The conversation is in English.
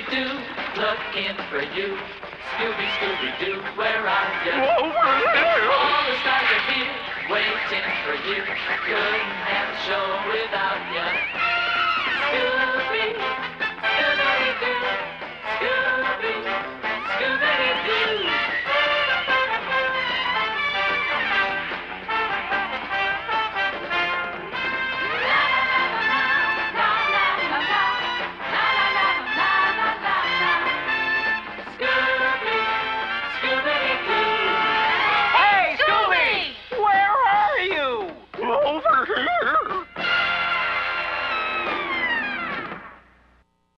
Scooby-Doo, looking for you. Scooby, Scooby-Doo, where are you? All the stars are here, waiting for you. Couldn't have a show without you. Scooby.